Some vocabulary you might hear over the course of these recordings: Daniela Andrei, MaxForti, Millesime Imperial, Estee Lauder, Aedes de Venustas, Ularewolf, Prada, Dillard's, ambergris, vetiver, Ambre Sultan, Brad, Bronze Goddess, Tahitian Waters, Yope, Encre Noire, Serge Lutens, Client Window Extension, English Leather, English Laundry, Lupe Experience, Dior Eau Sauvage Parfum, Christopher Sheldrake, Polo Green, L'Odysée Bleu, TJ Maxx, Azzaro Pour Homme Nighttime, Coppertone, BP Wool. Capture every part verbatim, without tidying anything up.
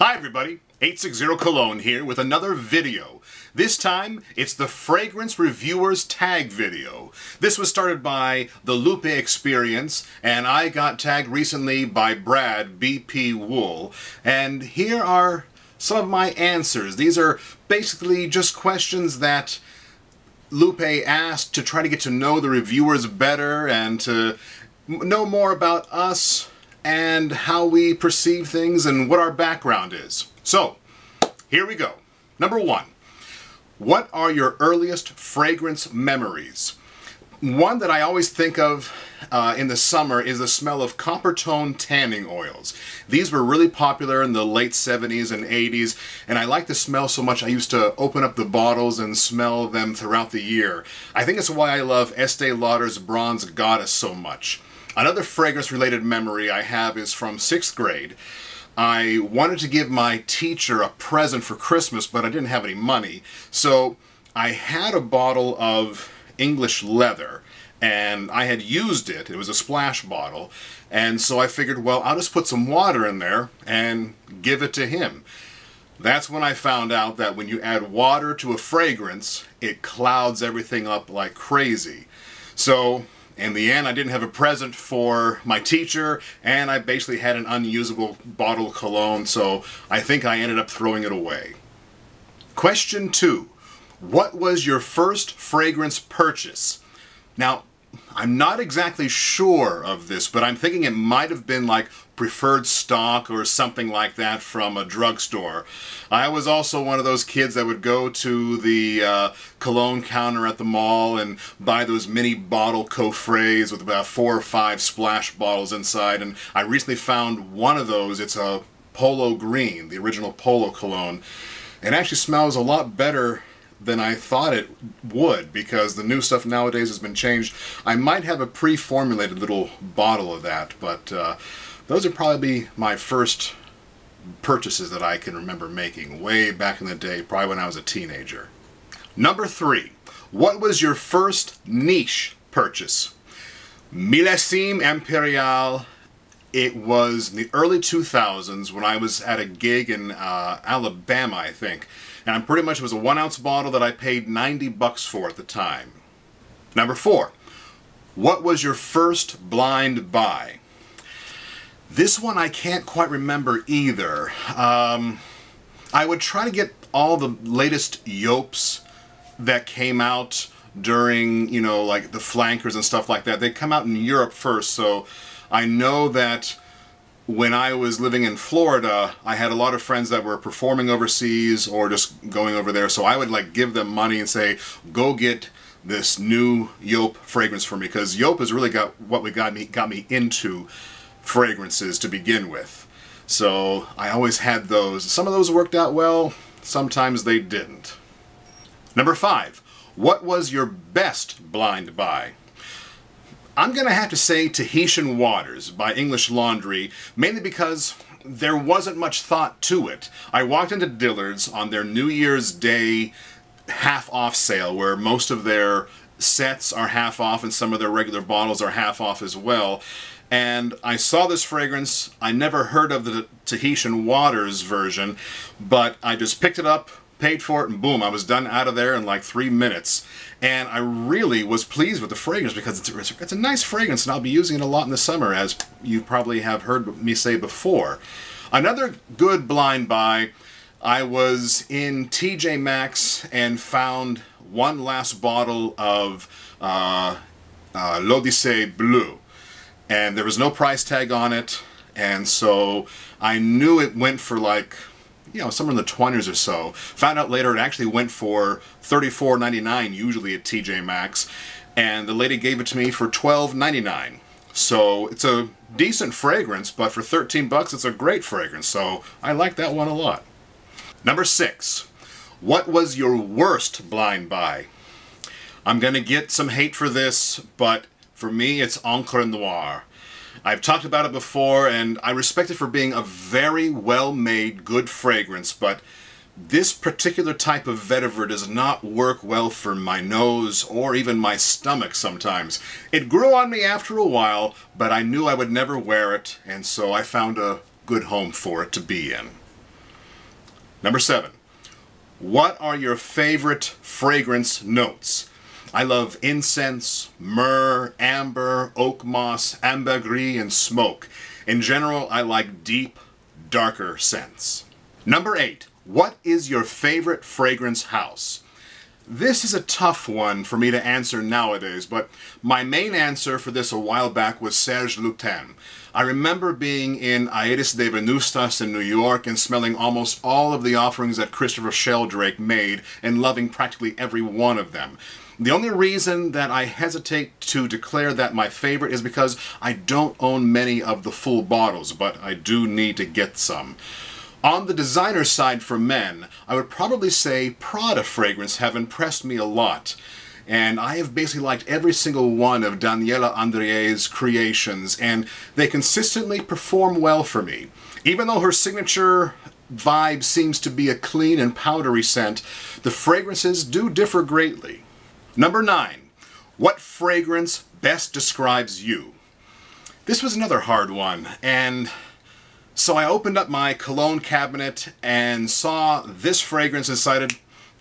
Hi everybody, eight sixty Cologne here with another video. This time, it's the Fragrance Reviewers Tag video. This was started by the Lupe Experience, and I got tagged recently by Brad, B P Wool. And here are some of my answers. These are basically just questions that Lupe asked to try to get to know the reviewers better and to know more about us, and how we perceive things and what our background is. So, here we go. Number one, what are your earliest fragrance memories? One that I always think of uh, in the summer is the smell of Coppertone tanning oils. These were really popular in the late seventies and eighties, and I like the smell so much I used to open up the bottles and smell them throughout the year. I think it's why I love Estee Lauder's Bronze Goddess so much. Another fragrance-related memory I have is from sixth grade. I wanted to give my teacher a present for Christmas, but I didn't have any money. So I had a bottle of English Leather, and I had used it. It was a splash bottle. And so I figured, well, I'll just put some water in there and give it to him. That's when I found out that when you add water to a fragrance, it clouds everything up like crazy. So in the end, I didn't have a present for my teacher, and I basically had an unusable bottle of cologne, so I think I ended up throwing it away. Question two, what was your first fragrance purchase? Now, I'm not exactly sure of this, but I'm thinking it might have been like preferred stock or something like that from a drugstore. I was also one of those kids that would go to the uh, cologne counter at the mall and buy those mini bottle coffrets with about four or five splash bottles inside, and I recently found one of those. It's a Polo Green, the original Polo cologne. It actually smells a lot better than I thought it would, because the new stuff nowadays has been changed. I might have a pre-formulated little bottle of that, but uh, those are probably my first purchases that I can remember making way back in the day, probably when I was a teenager. Number three, what was your first niche purchase? Millesime Imperial. It was in the early two thousands when I was at a gig in uh, Alabama, I think. And I'm pretty much, it was a one ounce bottle that I paid ninety bucks for at the time. Number four, what was your first blind buy? This one I can't quite remember either. Um, I would try to get all the latest Yopes that came out during, you know, like the flankers and stuff like that. They come out in Europe first, so I know that when I was living in Florida, I had a lot of friends that were performing overseas or just going over there, so I would like give them money and say, go get this new Yope fragrance for me, because Yope has really got what we got me got me into fragrances to begin with. So I always had those. Some of those worked out well, sometimes they didn't. Number five, what was your best blind buy? I'm going to have to say Tahitian Waters by English Laundry, mainly because there wasn't much thought to it. I walked into Dillard's on their New Year's Day half-off sale, where most of their sets are half off and some of their regular bottles are half off as well. And I saw this fragrance. I never heard of the Tahitian Waters version, but I just picked it up, paid for it, and boom, I was done out of there in like three minutes. And I really was pleased with the fragrance, because it's a, it's a nice fragrance, and I'll be using it a lot in the summer, as you probably have heard me say before. Another good blind buy, I was in T J Maxx and found one last bottle of uh, uh, L'Odysée Bleu. And there was no price tag on it, and so I knew it went for like, you know, somewhere in the twenties or so. Found out later it actually went for thirty-four ninety-nine usually at T J Maxx, and the lady gave it to me for twelve ninety-nine. So it's a decent fragrance, but for thirteen bucks it's a great fragrance, so I like that one a lot. Number six, what was your worst blind buy? I'm gonna get some hate for this, but for me it's Encre Noire. I've talked about it before, and I respect it for being a very well-made, good fragrance, but this particular type of vetiver does not work well for my nose or even my stomach sometimes. It grew on me after a while, but I knew I would never wear it, and so I found a good home for it to be in. Number seven, what are your favorite fragrance notes? I love incense, myrrh, amber, oak moss, ambergris, and smoke. In general, I like deep, darker scents. Number eight, what is your favorite fragrance house? This is a tough one for me to answer nowadays, but my main answer for this a while back was Serge Lutens. I remember being in Aedes de Venustas in New York and smelling almost all of the offerings that Christopher Sheldrake made and loving practically every one of them. The only reason that I hesitate to declare that my favorite is because I don't own many of the full bottles, but I do need to get some. On the designer side for men, I would probably say Prada fragrance have impressed me a lot. And I have basically liked every single one of Daniela Andrei's creations, and they consistently perform well for me. Even though her signature vibe seems to be a clean and powdery scent, the fragrances do differ greatly. Number nine, what fragrance best describes you? This was another hard one, and so I opened up my cologne cabinet and saw this fragrance and decided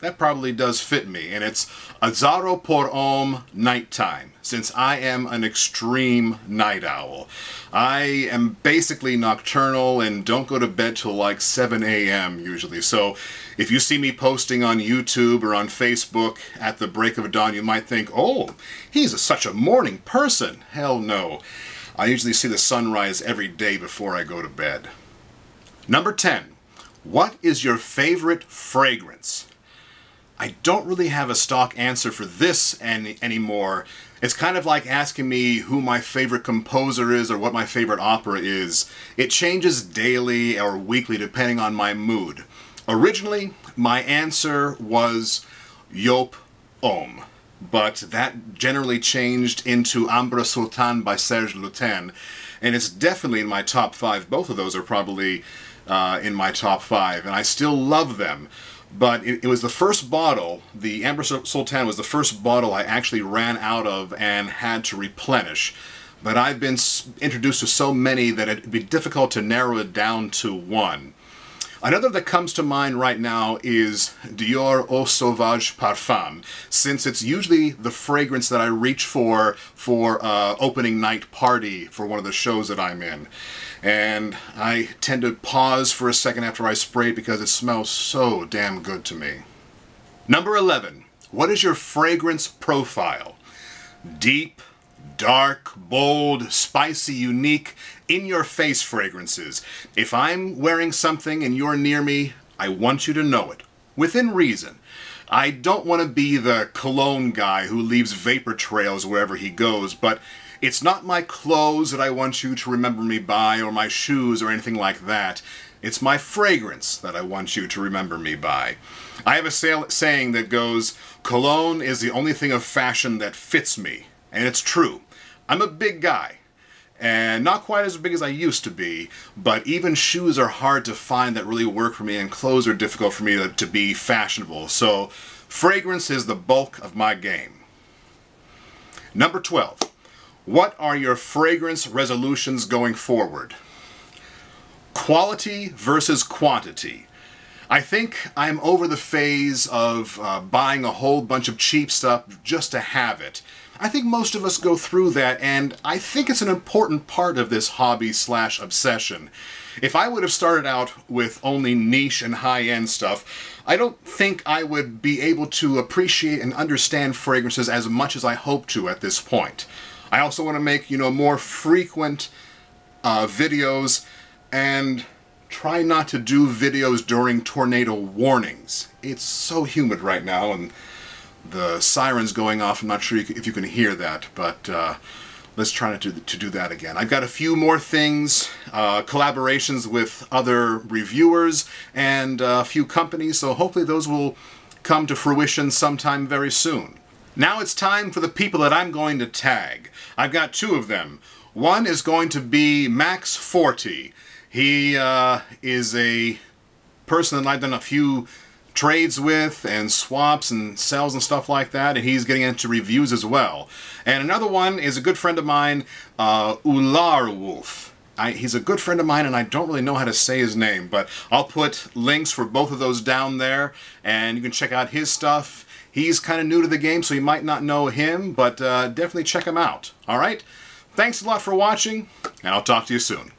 that probably does fit me, and it's Azzaro Pour Homme Nighttime, since I am an extreme night owl. I am basically nocturnal and don't go to bed till like seven A M usually, so if you see me posting on YouTube or on Facebook at the break of dawn, you might think, oh, he's a, such a morning person. Hell no. I usually see the sunrise every day before I go to bed. Number ten, what is your favorite fragrance? I don't really have a stock answer for this any, anymore. It's kind of like asking me who my favorite composer is or what my favorite opera is. It changes daily or weekly depending on my mood. Originally, my answer was Yope Homme, but that generally changed into Ambre Sultan by Serge Lutens, and it's definitely in my top five. Both of those are probably uh, in my top five, and I still love them. But it, it was the first bottle, the Ambre Sultan was the first bottle I actually ran out of and had to replenish. But I've been introduced to so many that it'd be difficult to narrow it down to one. Another that comes to mind right now is Dior Eau Sauvage Parfum, since it's usually the fragrance that I reach for for uh, opening night party for one of the shows that I'm in. And I tend to pause for a second after I spray it because it smells so damn good to me. Number eleven, what is your fragrance profile? Deep, dark, bold, spicy, unique, in-your-face fragrances. If I'm wearing something and you're near me, I want you to know it, within reason. I don't want to be the cologne guy who leaves vapor trails wherever he goes, but it's not my clothes that I want you to remember me by, or my shoes, or anything like that. It's my fragrance that I want you to remember me by. I have a saying that goes, "Cologne is the only thing of fashion that fits me." And it's true. I'm a big guy, and not quite as big as I used to be, but even shoes are hard to find that really work for me, and clothes are difficult for me to, to be fashionable. So fragrance is the bulk of my game. Number twelve, what are your fragrance resolutions going forward? Quality versus quantity. I think I'm over the phase of uh, buying a whole bunch of cheap stuff just to have it. I think most of us go through that, and I think it's an important part of this hobby slash obsession. If I would have started out with only niche and high-end stuff, I don't think I would be able to appreciate and understand fragrances as much as I hope to at this point. I also want to make, you know, more frequent uh, videos, and try not to do videos during tornado warnings. It's so humid right now, and the sirens going off, I'm not sure if you can hear that, but uh, let's try not to, to do that again. I've got a few more things, uh, collaborations with other reviewers and a few companies, so hopefully those will come to fruition sometime very soon. Now it's time for the people that I'm going to tag. I've got two of them. One is going to be MaxForti. He uh, is a person that I've done a few trades with and swaps and sells and stuff like that, and he's getting into reviews as well. And another one is a good friend of mine, uh, Ularewolf. I, he's a good friend of mine, and I don't really know how to say his name, but I'll put links for both of those down there, and you can check out his stuff. He's kind of new to the game, so you might not know him, but uh, definitely check him out. All right? Thanks a lot for watching, and I'll talk to you soon.